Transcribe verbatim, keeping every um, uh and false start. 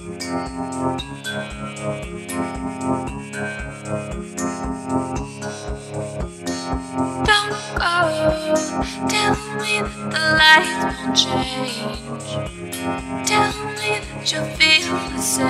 Tell me that the light won't change. Tell me that you'll feel the same.